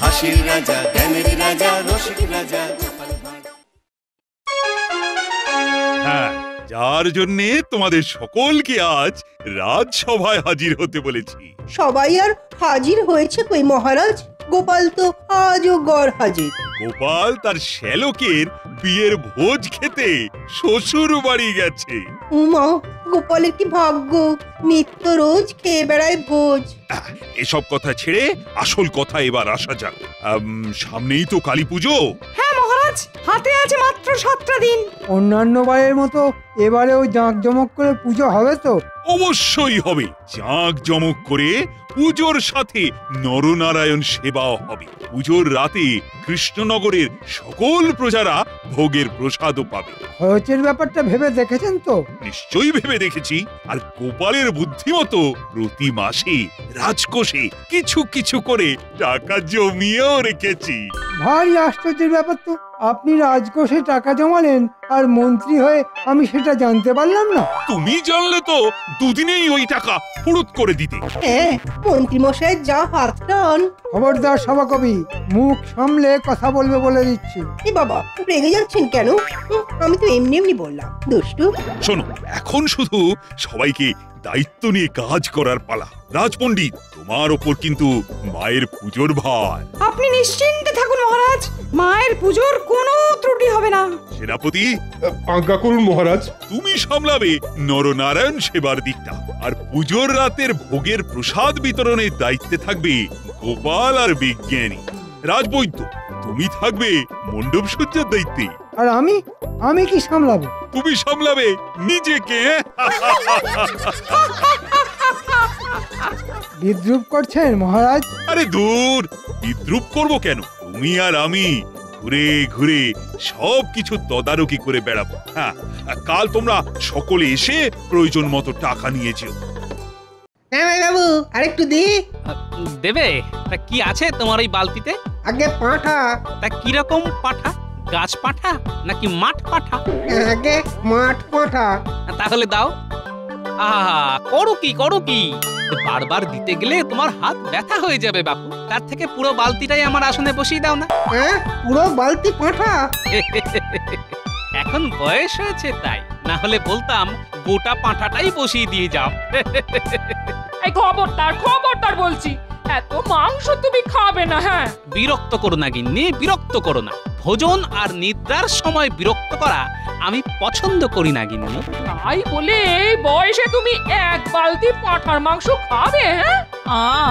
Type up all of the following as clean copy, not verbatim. हाशिर राजा, गैलरी राजा, रोशिक राजा। जार जन्ने तुम्हारे सकल के आज राजसभाय हाजिर होते बोलेछी। सबाई आर हाजिर होयेछे कोई महाराज? गोपाल तो आजो गौर हाजिर। गोपाल तार श्यालोकेर बियेर भोज खेते शोशुर बाड़ी गेछे। उमा गोपालेर की भाग्य, नित्य रोज खेये बेड़ाय भोज। एसब कथा छेड़े आसल कथा एबार आसा जाक। सामनेई तो काली पूजो। हाथे आछे मात्र 7टा दिन। अन्यान्य बारेर मतो एबारेও জাঁকজমক করে পূজো হবে তো? অবশ্যই হবে। জাঁকজমক করে পূজোর সাথে নরনারায়ণ সেবাও হবে। পূজোর রাতে কৃষ্ণনগরের সকল প্রজারা ভোগের প্রসাদও পাবে। খরচের ব্যাপারটা ভেবে দেখেছেন তো? নিশ্চয়ই ভেবে দেখেছি। আর গোপালের বুদ্ধিমতো প্রতি মাসে রাজকোষে কিছু কিছু করে টাকা জমিয়েও রেখেছি। ভারী আশ্চর্যের ব্যাপার তো। আপনি রাজকোষে টাকা জমালেন আর মন্ত্রী হয়ে আমি সেটা জানতে পারলাম না। তুমি জানলে তো দুদিনেই ওই টাকা ফুরুত করে দিতে। হ্যাঁ, মন্ত্রী মশাই যা হাতটান। খবরদার সভাকবি, মুখ সামলে কথা বলবে বলে দিচ্ছি। এ বাবা, রেগে যাচ্ছেন কেন? আমি তো এমনি এমনি বললাম, দুষ্টু। শোনো, এখন শুধু সবাইকে দায়িত্ব নিয়ে কাজ করার পালা। রাজপণ্ডিত, তোমার উপর কিন্তু মায়ের পূজোর ভার। আপনি নিশ্চিন্তে থাকুন মহারাজ, মায়ের পূজোর কোনো ত্রুটি হবে না। সেনাপতি, আজ্ঞা করুন মহারাজ। তুমি সামলাবে নরনারায়ণ সেবার দিকটা, আর পূজোর রাতের ভোগের প্রসাদ বিতরণের দায়িত্বে থাকবে গোপাল আর বিজ্ঞানী। রাজবৈদ্য, তুমি থাকবে মণ্ডপ সজ্জার দায়িত্বে। আর আমি কি সামলাবো? তুমি সামলাবে নিজেকে। বিদ্রুপ করছেন মহারাজ? আরে দূর, বিদ্রুপ করব কেন? তুমি আর আমি ঘুরে ঘুরে সবকিছু তদারকি করে বেড়াবো। হ্যাঁ, কাল তোমরা সকলে এসে প্রয়োজন মতো টাকা নিয়ে যেও। না না বাবু, আরেকটু দি। দেবে? তা কি আছে তোমার ওই বালতিতে? আগে পাঁঠা। তা কি রকম পাঁঠা? গাছ পাঁঠা নাকি মাঠ পাঁঠা? আগে মাঠ পাঁঠা। তাহলে দাও। আহা, করো কি বারবার দিতে গেলে তোমার হাত ব্যথা হয়ে যাবে বাপু। তার থেকে পুরো বালতিটাই আমার আসনে বসিয়ে দাও না। হ্যাঁ, পুরো বালতি পাঁঠা। এখন বয়স হয়েছে তাই, না হলে বলতাম গোটা পাঁঠাটাই বসিয়ে দিয়ে যাও। এই খবরদার বলছি, এত মাংস তুমি খাবে না। হ্যাঁ, বিরক্ত করো না গিন্নি, বিরক্ত করো না। ভোজন আর নিদ্রার সময় বিরক্ত করা আমি পছন্দ করি না গিন্নি। তাই বলে বয়সে তুমি এক বালতি পাঁঠার মাংস খাবে? হ্যাঁ,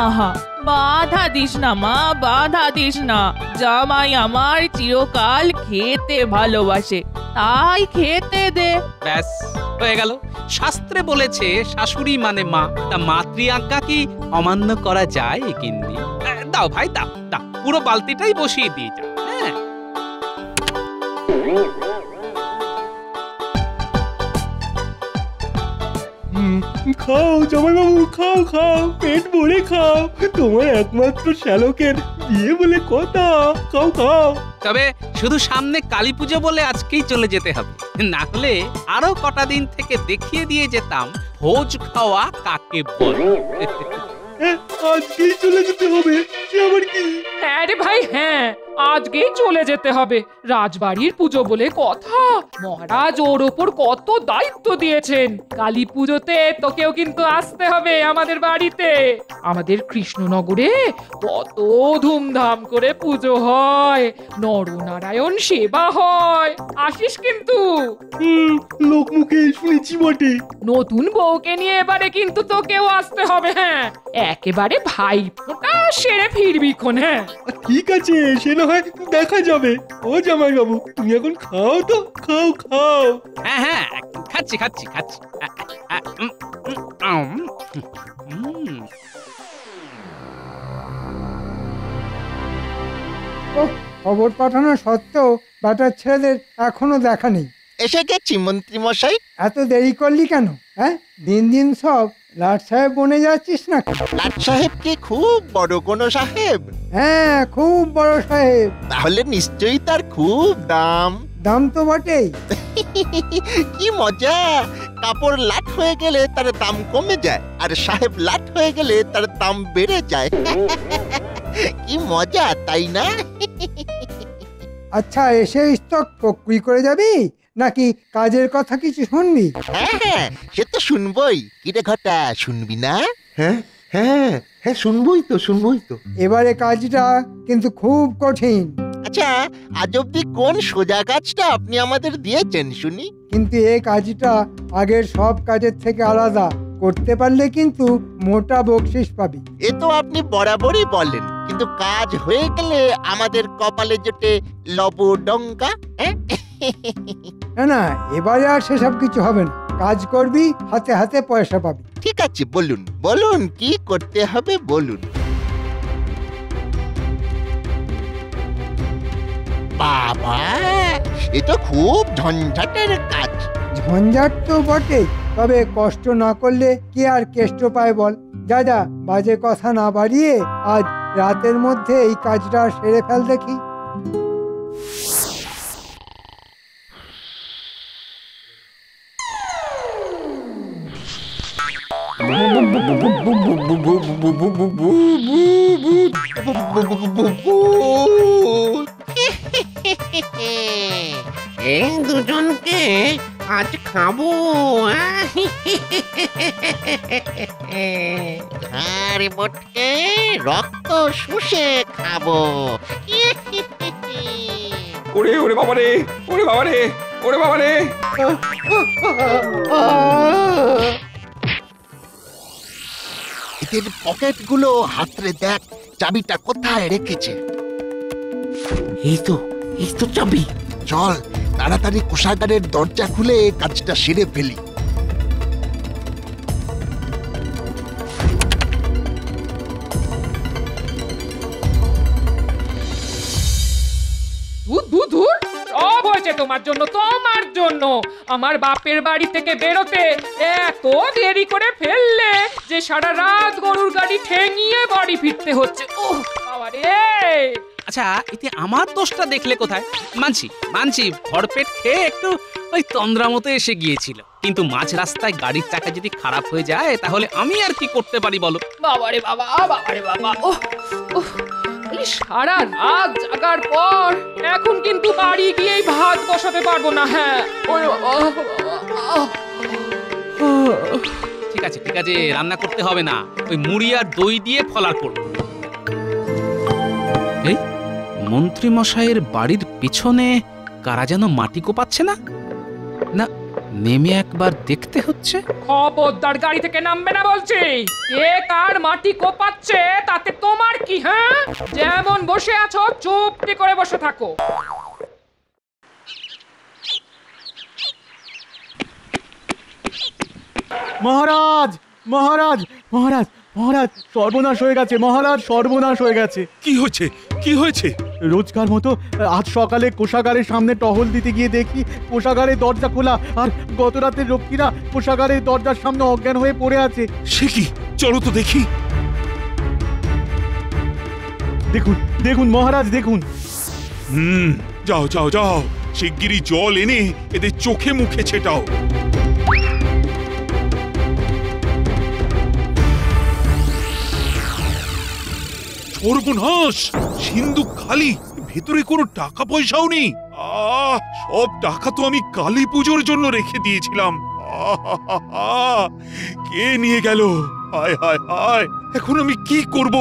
আহা, বাধা দিস না মা, বাধা দিস না। জামাই আমার চিরকাল খেতে ভালোবাসে, তাই খেতে দে। ব্যাস, হয়ে গেল। শাস্ত্রে বলেছে শাশুড়ি মানে মা, তা মাতৃ আজ্ঞা কি অমান্য করা যায় গিন্নি? দাও ভাই, দাও, পুরো বালতিটাই বসিয়ে দিয়ে যাও। হ্যাঁ, খাও জামাইবাবু, খাও, পেট ভরে খাও। তোমার একমাত্র শ্যালকের বিয়ে বলে কথা। খাও। তবে শুধু সামনে কালী পুজো বলে আজকেই চলে যেতে হবে, না হলে আরো কটা দিন থেকে দেখিয়ে দিয়ে যেতাম ভোজ খাওয়া কাকে বলে। আজকেই চলে যেতে হবে? সে আবার কি? হ্যাঁ রে ভাই, হ্যাঁ, আজকেই চলে যেতে হবে। রাজবাড়ির পুজো বলে কথা, মহারাজ ওর উপর কত দায়িত্ব দিয়েছেন। কালী পুজোতে তোকেও কিন্তু আসতে হবে আমাদের বাড়িতে। আমাদের কৃষ্ণনগরে কত ধুমধাম করে পুজো হয়, নরনারায়ণ সেবা হয়। আসিস কিন্তু। লোকমুখে শুনেছি বটে। নতুন বউকে নিয়ে এবারে কিন্তু তোকেও আসতে হবে। হ্যাঁ, একেবারে ভাই ফোঁটা সেরে ফিরবি খন। হ্যাঁ, ঠিক আছে, সে না হয় দেখা যাবে। ও জামাইবাবু, তুমি এখন খাও তো। খাও। হ্যাঁ, খাচ্ছি। খবর পাঠানো সত্ত্বেও বাটার ছেলেদের এখনো দেখা নেই। এসে গেছি মন্ত্রী মশাই। এত দেরি করলি কেন? হ্যাঁ, দিন দিন সব লাট সাহেব বনে যাচ্ছিস নাকি? লাট সাহেব কি খুব বড় কোন সাহেব? হ্যাঁ, খুব বড় সাহেব। তাহলে নিশ্চয়ই তার খুব দাম। দাম তো বটেই। কি মজা, কাপড় লাট হয়ে গেলে তার দাম কমে যায়, আর সাহেব লাট হয়ে গেলে তার দাম বেড়ে যায়। की मजा ताई ना। अच्छा ऐसे स्टॉक बिक्री करे जाबी নাকি কাজের কথা কিছু শুনবি? হ্যাঁ সে তো শুনবই। কি রে ঘটা শুনবি না? হ্যাঁ হ্যাঁ হ্যাঁ শুনবই তো শুনবই তো। এবারে কাজটা কিন্তু খুব কঠিন। আচ্ছা আজ অবধি কোন সোজা কাজটা আপনি আমাদের দিয়েছেন শুনি? কিন্তু এই কাজটা আগের সব কাজের থেকে আলাদা, করতে পারলে কিন্তু মোটা বকশিশ পাবি। এ তো আপনি বরাবরই বলেন, কিন্তু কাজ হয়ে গেলে আমাদের কপালে জোটে লব ডঙ্কা। না না এবারে আর সেসব কিছু হবে না, কাজ করবি হাতে হাতে পয়সা পাবি। ঠিক আছে বলুন বলুন কি করতে হবে বলুন। বাবা এ তো খুব ঝঞ্ঝাটের কাজ। ঝঞ্ঝাট তো বটে, তবে কষ্ট না করলে কে আর কেষ্ট পায় বল। যা যা বাজে কথা না বাড়িয়ে আজ রাতের মধ্যে এই কাজটা সেরে ফেল দেখি। এই দুজনকে আজ খাবো। আর বটকে রক্ত শুষে খাবো। ওরে ওরে বাবা রে, ওরে বাবা রে, ওরে বাবা রে। পকেট গুলো হাতড়ে দেখ চাবিটা কোথায় রেখেছে। এই তো চাবি। চল তাড়াতাড়ি কোষাগারের দরজা খুলে কাজটা সেরে ফেলি। তোমার জন্য তোমার জন্য আমার বাপের বাড়ি থেকে বেরোতে এত দেরি করে ফেললে যে সারা রাত গরুর গাড়ি ঠেঙিয়ে বাড়ি ফিরতে হচ্ছে। ওহ বাবা রে। আচ্ছা এতে আমার দোষটা দেখলে কোথায়? মানছি মানছি ভরপেট খেয়ে একটু ওই তন্দ্রা মতো এসে গিয়েছিল, কিন্তু মাঝ রাস্তায় গাড়ির চাকা যদি খারাপ হয়ে যায় তাহলে আমি আর কি করতে পারি বলো? বাবা রে বাবা, বাবা রে বাবা। ওহ ওহ সারা রাত জাগার পর এখন কিন্তু বাড়ি গিয়ে ভাত বসাতে পারবো না। হ্যাঁ ঠিক আছে ঠিক আছে, রান্না করতে হবে না, ওই মুড়ি আর দই দিয়ে ফলার করবো। এই মন্ত্রী মশাইয়ের বাড়ির পিছনে কারা যেন মাটি কোপাচ্ছে না? না নেমে একবার দেখতে হচ্ছে। খবরদার গাড়ি থেকে নামবে না বলছি। কে কার মাটি কোপাচ্ছে তাতে তোমার কি? হ্যাঁ যেমন বসে আছো চুপটি করে বসে থাকো। মহারাজ মহারাজ মহারাজ মহারাজ সর্বনাশ হয়ে গেছে। মহারাজ সর্বনাশ হয়ে গেছে। কি হয়েছে কি হয়েছে? রোজকার মতো আজ সকালে কোষাগারের সামনে টহল দিতে গিয়ে দেখি কোষাগারের দরজা খোলা, আর গত রাতের রক্ষীরা কোষাগারের দরজার সামনে অজ্ঞান হয়ে পড়ে আছে। সে কি? চলো তো দেখি। দেখুন দেখুন মহারাজ দেখুন। যাও যাও যাও শিগগিরই জল এনে এদের চোখে মুখে ছেটাও। সর্বনাশ, সিন্ধুক খালি, ভেতরে কোনো টাকা পয়সাও নেই। সব টাকা তো আমি কালী পুজোর জন্য রেখে দিয়েছিলাম। কে নিয়ে গেল? হায় হায় হায়, এখন আমি কি করব?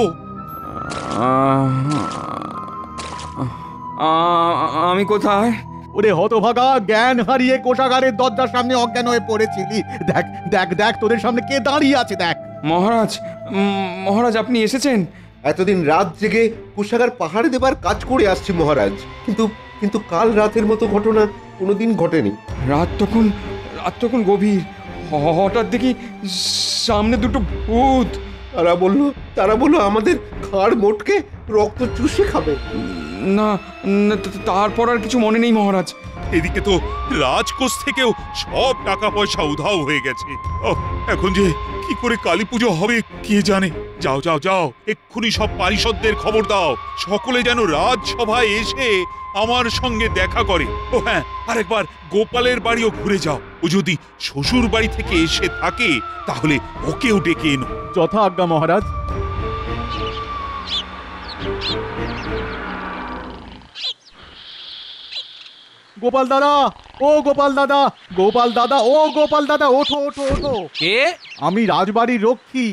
আমি কোথায়? ওরে হতভাগা, জ্ঞান হারিয়ে কোষাগারের দরজার সামনে অজ্ঞান হয়ে পড়েছিলি। দেখ দেখ দেখ তোদের সামনে কে দাঁড়িয়ে আছে দেখ। মহারাজ মহারাজ আপনি এসেছেন। এতদিন রাত জেগে কোষাগার পাহাড়ে দেবার কাজ করে আসছি মহারাজ, কিন্তু কিন্তু কাল রাতের মতো ঘটনা কোনোদিন ঘটেনি। রাত তখন গভীর। হঠাৎ দেখি সামনে দুটো ভূত। তারা বললো আমাদের খাড় মোটকে রক্ত চুষে খাবে। না তারপর আর কিছু মনে নেই মহারাজ। এদিকে তো রাজকোষ থেকেও সব টাকা পয়সা উধাও হয়ে গেছে। এখন যে কি করে কালী পুজো হবে কে জানে। যাও যাও যাও এক্ষুনি সব পারিষদদের খবর দাও, সকলে যেন রাজসভায় এসে আমার সঙ্গে দেখা করে। ও হ্যাঁ, আরেকবার গোপালের বাড়িও ঘুরে যাও, ও যদি শ্বশুর বাড়ি থেকে এসে থাকে তাহলে ওকেও ডেকে এনো। যথা আজ্ঞা মহারাজ। गोपाल दादा, ओ गोपाल दादा, गोपाल दादा, ओ गोपाल दादा, ओठो ओठो ओठो। के? आमी राजबाड़ी रक्षी।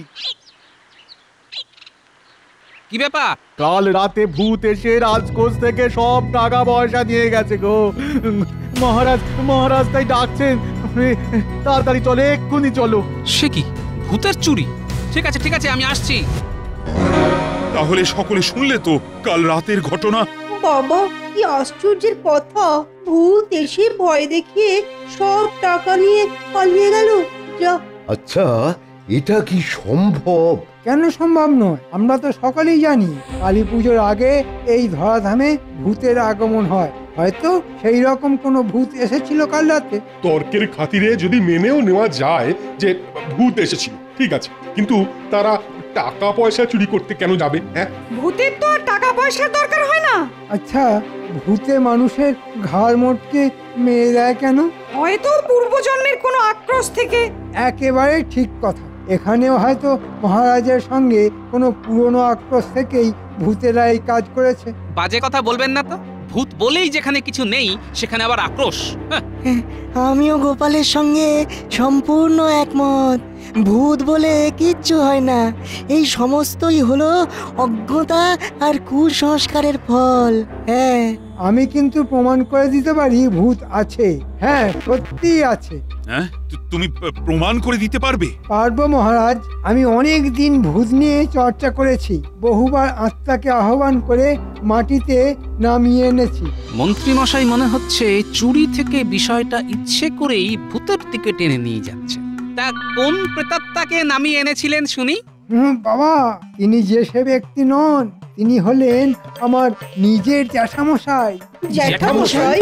की ব্যাপার? काल राते भूत एसे राजकोष থেকে সব টাকা পয়সা নিয়ে গেছে গো। महाराज महाराज তাই ডাকছেন, তাড়াতাড়ি চলে, এক্ষুনি চলো। সে কি? ভূতের চুরি? ঠিক আছে ঠিক আছে, আমি আসছি। তাহলে সকলে শুনলে তো কাল রাতের ঘটনা। বাবা কি আশ্চর্যের কথা, ভূত এসে ভয় দেখিয়ে সব টাকা নিয়ে পালিয়ে গেল। আচ্ছা এটা কি সম্ভব? কেন সম্ভব নয়, আমরা তো সকলেই জানি কালীপূজোর আগে এই ধরাধামে ভূতের আগমন হয়, হয়তো সেই রকম কোনো ভূত এসেছিল কাল রাতে। তর্কের খাতিরে যদি মেনেও নেওয়া যায় যে ভূত এসেছিল, ঠিক আছে, কিন্তু তারা টাকা পয়সা চুরি করতে কেন যাবে? হ্যাঁ, ভূতের তো টাকা পয়সার দরকার হয় না। আচ্ছা ভূতে মানুষের ঘাড় মোটকে মেরে দেয় কেন? হয়তো পূর্বজন্মের কোনো আক্রোশ থেকে। একেবারে ঠিক কথা, এখানেও হয়তো মহারাজের সঙ্গে কোনো পুরনো আক্রোশ থেকেই ভূতেরা এই কাজ করেছে। বাজে কথা বলবেন না তো, ভূত বলেই যেখানে কিছু নেই সেখানে আবার আক্রোশ। আমিও গোপালের সঙ্গে সম্পূর্ণ একমত, ভূত বলে কিচ্ছু হয় না, এই সমস্তই হলো অজ্ঞতা আর কুসংস্কারের ফল। হ্যাঁ আমি কিন্তু প্রমাণ করে দিতে পারি ভূত আছে, হ্যাঁ সত্যি আছে। হ্যাঁ তুমি প্রমাণ করে দিতে পারবে? পারবো মহারাজ, আমি অনেক দিন ভূত নিয়ে চর্চা করেছি, বহুবার আত্মাকে আহ্বান করে মাটিতে নামিয়ে এনেছি। মন্ত্রী মশাই মনে হচ্ছে চুরি থেকে বিষয়টা ইচ্ছে করেই ভূতের দিকে টেনে নিয়ে যাচ্ছে। তা কোন প্রেতাত্মাকে নামিয়ে এনেছিলেন শুনি? বাবা ইনি যে সে ব্যক্তি নন, তিনি হলেন আমার নিজের জ্যাঠামশাই। জ্যাঠামশাই?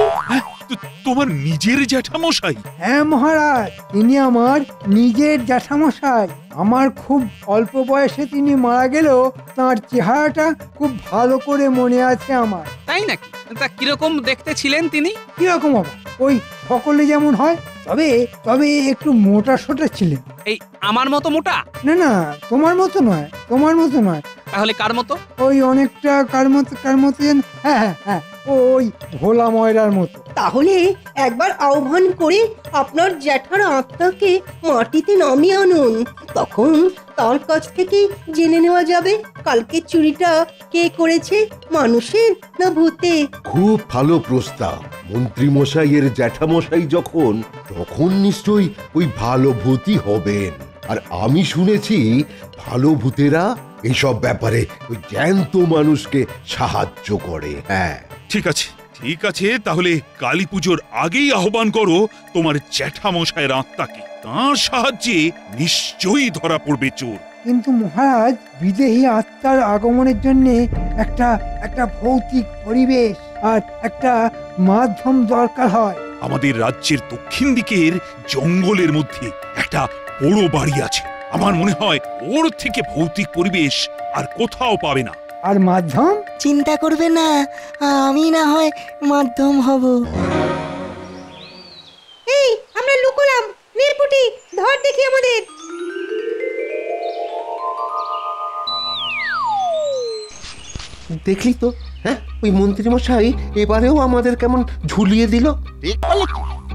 তোমার নিজের জ্যাঠামশাই? হ্যাঁ মহারাজ, ইনি আমার নিজের জ্যাঠামশাই। আমার খুব অল্প বয়সে তিনি মারা গেলেও তার চেহারাটা খুব ভালো করে মনে আছে আমার। তাই নাকি? তা কিরকম দেখতে ছিলেন তিনি? কিরকম বাবা, ওই সকলে যেমন হয়, তবে তবে একটু মোটা সোটা ছিলেন। এই আমার মতো মোটা? না না তোমার মতো নয়, তোমার মতো নয়। তাহলে কার মতো? ওই অনেকটা কার মতো, কার মতো যেন, হ্যাঁ হ্যাঁ হ্যাঁ ওই ভোলা ময়রার মতো। তাহলে একবার আহ্বান করে আপনার জ্যাঠার আত্মাকে মাটিতে নামিয়ে আনুন, তখন তার কাছ থেকে জেনে নেওয়া যাবে কালকে চুরিটা কে করেছে, মানুষের না ভূতে। খুব ভালো প্রস্তাব, মন্ত্রী মশাইয়ের জ্যাঠামশাই যখন তখন নিশ্চয়ই ওই ভালো ভূতই হবেন। আর আমি শুনেছি ভালো ভূতেরা এইসব ব্যাপারে ওই জ্যান্ত মানুষকে সাহায্য করে। হ্যাঁ ঠিক আছে ঠিক আছে, তাহলে কালী পুজোর আগেই আহ্বান করো তোমার জ্যাঠামশাইয়ের আত্মাকে, তার সাহায্যে নিশ্চয়ই ধরা পড়বে চোর। কিন্তু মহারাজ বিদেহী আত্মার আগমনের জন্য একটা একটা ভৌতিক পরিবেশ আর একটা মাধ্যম দরকার হয়। আমাদের রাজ্যের দক্ষিণ দিকের জঙ্গলের মধ্যে একটা বড় বাড়ি আছে, আমার মনে হয় ওর থেকে ভৌতিক পরিবেশ আর কোথাও পাবে না। আর মাধ্যম? চিন্তা করবে না, আমি না হয় মাধ্যম হব। এই আমরা লুকোলাম, নীলপুটি ধর দেখি আমাদের। দেখলি তো, হ্যাঁ ওই মন্ত্রী মশাই এবারেও আমাদের কেমন ঝুলিয়ে দিল। ঠিক বলে,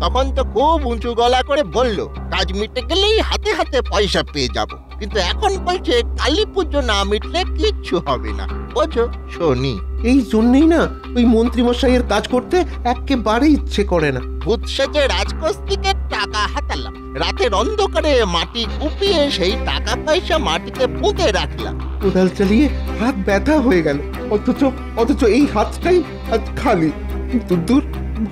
তখন তো খুব উঁচু গলা করে বললো কাজ মিটে গেলেই হাতে হাতে পয়সা পেয়ে যাবো, কিন্তু এখন বলছে কালী পুজো না মিটলে কিচ্ছু হবে না, বোঝো শোনি। এই জন্যই না ওই মন্ত্রী মশাইয়ের কাজ করতে একেবারে ইচ্ছে করে না। ভূত সেজে রাজকোষ থেকে টাকা হাতালাম, রাতের অন্ধকারে মাটি কুপিয়ে সেই টাকা পয়সা মাটিতে পুঁতে রাখলাম, কোদাল চালিয়ে হাত ব্যথা হয়ে গেল, অথচ অথচ এই হাতটাই আজ খালি। দূর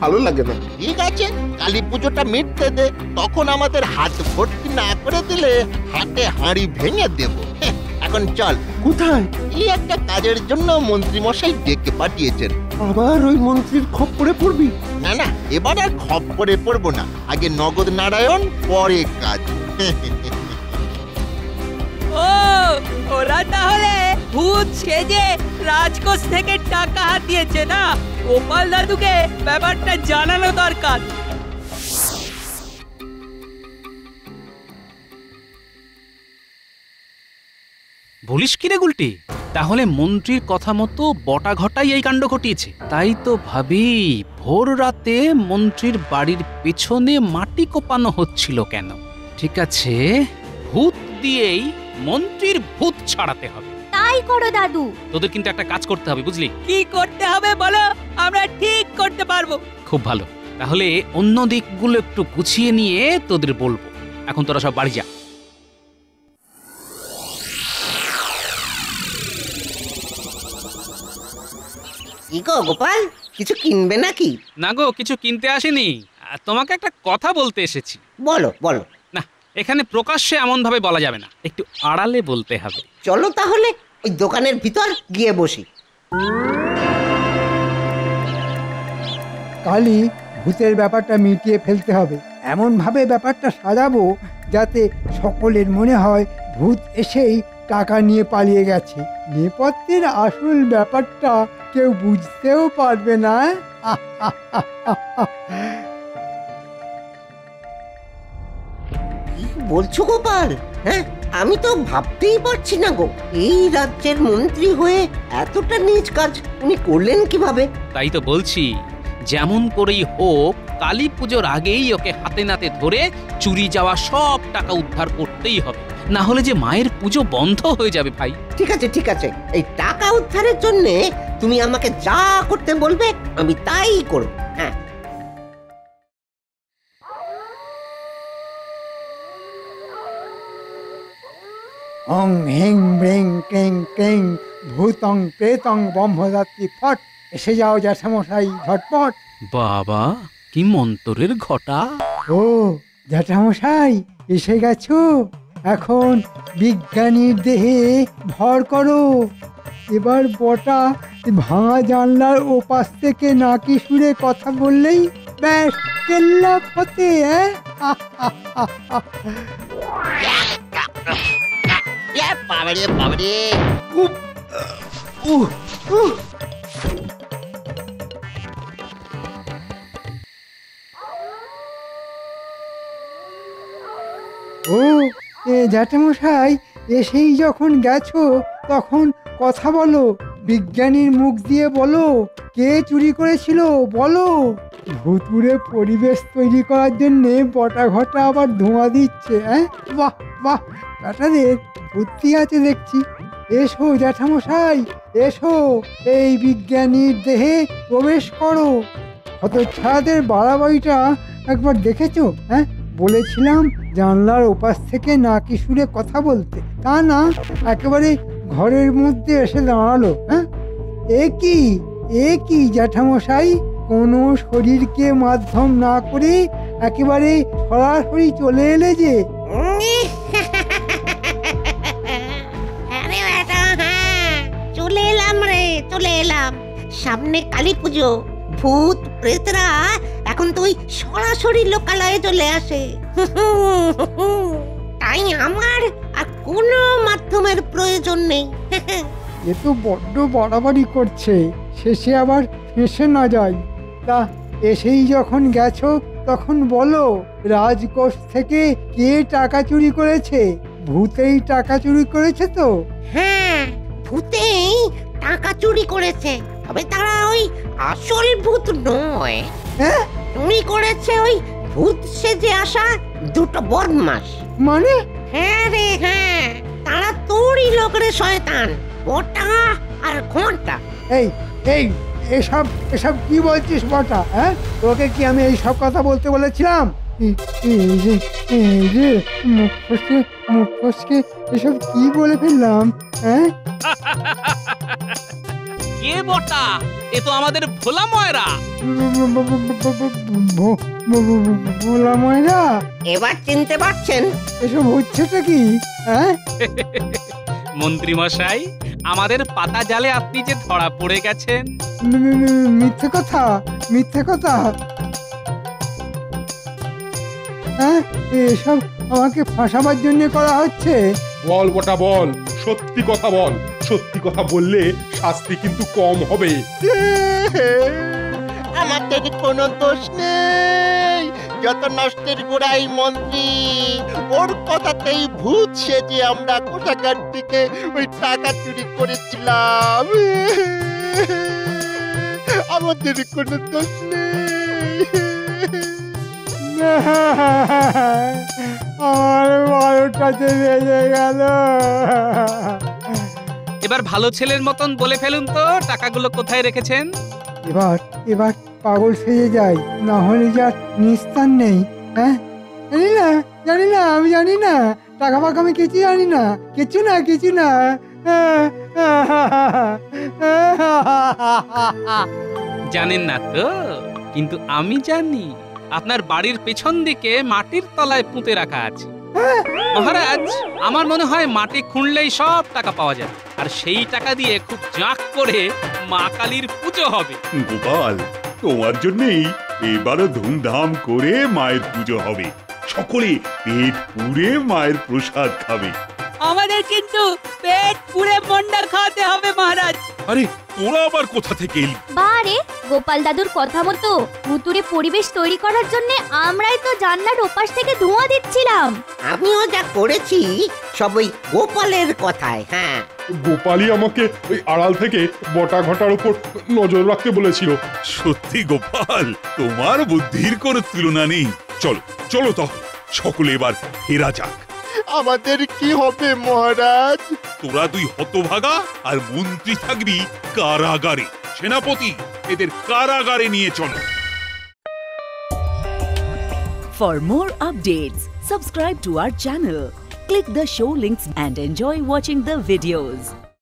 ভালো লাগে না। ঠিক আছে কালী পুজোটা মিটতে দে, তখন আমাদের হাত ভর্তি না করে দিলে হাতে হাঁড়ি ভেঙে দেব। এখন চল। কোথায়? এই একটা কাজের জন্য মন্ত্রী মশাই ডেকে পাঠিয়েছেন। আবার ওই মন্ত্রীর খপ্পরে পড়বি? না না এবার আর খপ্পরে পড়বো না, আগে নগদ নারায়ণ পরে কাজ। ও ওরা তাহলে ভূত সেজে রাজকোষ থেকে টাকা হাতিয়েছে না? গোপাল দাদুকে ব্যাপারটা জানানো দরকার। বলিস কি রে গুলটি? ताहले मंत्रीर कथा मतो बटाघटाई एई कांड घटिएछे। ताई तो भाबी भोर राते मंत्रीर बाड़ीर पेछने माटी कोपानो होच्छिलो केन? ठीक आछे, भूत दिएई मंत्रीर भूत छाड़ाते हबे। ताई करो दादू। तोदेर किन्तु एकटा काज करते हबे, बुझली? कि करते हबे बोलो, आमरा ठीक करते पारबो। खूब भालो, ताहले अन्य दिकगुलो एकटु गुछिए निये तोदेर बोलबो। এখন তোরা সব বাড়ি যা। কি গো গোপাল, কিছু কিনবে নাকি? না গো, কিছু কিনতে আসিনি, তোমাকে একটা কথা বলতে এসেছি। বলো বলো। না, এখানে প্রকাশ্যে এমন ভাবে বলা যাবে না, একটু আড়ালে বলতে হবে। চলো তাহলে ওই দোকানের ভিতর গিয়ে বসি। কালি ভূতের ব্যাপারটা মিটিয়ে ফেলতে হবে। এমন ভাবে ব্যাপারটা সাজাবো যাতে সকলের মনে হয় ভূত এসেই টাকা নিয়ে পালিয়ে গেছে। নেপথ্যের আসল ব্যাপারটা কেউ বুঝতেও পারবে না। কি বলছো গোপাল? হ্যাঁ, আমি তো ভাবতেই পারছি না গো, এই রাজ্যের মন্ত্রী হয়ে এতটা নিজ কাজ উনি করলেন কিভাবে? তাই তো বলছি, যেমন করেই হোক কালী পুজোর আগেই ওকে হাতে নাতে ধরে চুরি যাওয়া সব টাকা উদ্ধার করতেই হবে, না হলে যে মায়ের পুজো বন্ধ হয়ে যাবে। ভাই ঠিক আছে ঠিক আছে, এই টাকা উদ্ধারের জন্য তুমি আমাকে যা করতে বলবে আমি তাই করব। হ্যাঁ, ওং হিং ব্রিং কিং কিং ভূতং প্রেতং ব্রহ্মদাত্রী ফট। এসে যাও জ্যাঠামশাই ঝটপট। বাবা, কি মন্তরের ঘটা! ও জ্যাঠামশাই এসে গেছো, এখন বিজ্ঞানীর দেহে ভর করো। এবার বটা ভাঙা জানলার ওপাশ থেকে নাকি সুরে কথা বললেই ব্যাস কেল্লা ফতে। ও জ্যাঠামশাই এসেই যখন গেছো তখন কথা বলো, বিজ্ঞানীর মুখ দিয়ে বলো কে চুরি করেছিল, বলো। ভুতুরে পরিবেশ তৈরি করার জন্যে বটা ঘটা আবার ধোঁয়া দিচ্ছে। হ্যাঁ, বাহ বাহ, ব্যাটাদের বুদ্ধি আছে দেখছি। এসো জ্যাঠামশাই এসো, এই বিজ্ঞানীর দেহে প্রবেশ করো। হতচ্ছাদের বাড়াবাড়িটা একবার দেখেছো? হ্যাঁ, বলেছিলাম জানলার ওপাশ থেকে নাকি সুরে কথা বলতে, তা না একেবারে ঘরের মধ্যে এসে দাঁড়ালো। হ্যাঁ, এ কি জ্যাঠামশাই, কোনো শরীরকে মাধ্যম না করে একেবারে সরাসরি চলে এলে যে। চলে এলাম রে, চলে এলাম। সামনে কালী পুজো, ভূত প্রেতরা এখন তো ওই সরাসরি লোকালয়ে চলে আসে। তাই আমার আর কোনো মাধ্যমের প্রয়োজন নেই। এ তো বড্ড বাড়াবাড়ি করছে, শেষে আবার ফেঁসে না যায়। তা এসেই যখন গেছো তখন বলো রাজকোষ থেকে কে টাকা চুরি করেছে? ভূতেই টাকা চুরি করেছে তো? হ্যাঁ, ভূতেই টাকা চুরি করেছে। তবে তারা ওই আসল ভূত নয়। হ্যাঁ, চুরি করেছে ওই ভূত সেজে আসা দুটো বদমাশ। মানে? হ্যাঁ রে হ্যাঁ, তারা তোরই লোকরে শয়তান, বটা আর ঘন্টা। এই এসব কি বলছিস বটা? হ্যাঁ, তোকে কি আমি এই সব কথা বলতে বলেছিলাম? এই যে মুখ ফসকে এসব কি বলে ফেললাম। হ্যাঁ, এ বটা, এ তো আমাদের ভোলা ময়রা। ভোলা ময়রা? এবার চিনতে পারছেন? এসব হচ্ছেটা কি? হ্যাঁ, মন্ত্রী মশাই, আমাদের পাতা জালে আপনি যে ধরা পড়ে গেছেন। মিথ্যে কথা। হ্যাঁ, এসব আমাকে ফাঁসাবার জন্য করা হচ্ছে। বল বটা বল, সত্যি কথা বল। সত্যি কথা বললে শাস্তি কিন্তু কম হবে। আমার থেকে কোনো দোষ নেই, যত নষ্টের গোড়াই মন্ত্রী, ওর কথাতেই ভূত সেজে আমরা কোষাগার থেকে ওই টাকা চুরি করেছিলাম। আমাদের কোনো দোষ নেই। আমার বারোটা বেজে গেল। এবার ভালো ছেলের মতন বলে ফেলুন তো টাকাগুলো কোথায় রেখেছেন। এবার এবার পাগল সেজে যাই, না হলে যা নিস্তার নেই। হ্যাঁ জানি না জানি না আমি জানি না, টাকা ফাঁকা আমি কিছু জানি না, কিছু না কিছু না। জানেন না তো, কিন্তু আমি জানি আপনার বাড়ির পেছন দিকে মাটির তলায় পুঁতে রাখা আছে। মহারাজ আমার মনে হয় মাটি খুঁড়লেই সব টাকা পাওয়া যায়, আর সেই টাকা দিয়ে খুব জাঁক করে মা কালীর পুজো হবে। গোপাল তোমার জন্যই এবারে ধুমধাম করে মায়ের পুজো হবে, সকলে পেট পুড়ে মায়ের প্রসাদ খাবে। আমাদের কিন্তু পেট পুড়ে মন্ডা খাওয়াতে হবে মহারাজ। আরে তোরা আবার কোথা থেকে এলি? বারে গোপাল দাদুর কথা মতো ভুতুড়ে পরিবেশ তৈরি করার জন্য আমরাই তো জানলার ওপাশ থেকে ধোঁয়া দিচ্ছিলাম। আমিও যা করেছি সবই গোপালের কথায়। হ্যাঁ গোপালই আমাকে ওই আড়াল থেকে বটা ঘটার উপর নজর রাখতে বলেছিল। সত্যি গোপাল তোমার বুদ্ধির কোনো তুলনা নেই। চলো চলো তখন সকলে এবার ফেরা যাক। আমাদের কি হবে মহারাজ? তোরা দুই হতভাগা আর মন্ত্রী থাকবি কারাগারে। সেনাপতি এদের কারাগারে নিয়ে চলো। For more updates, subscribe to our channel, click the show links and enjoy watching the videos.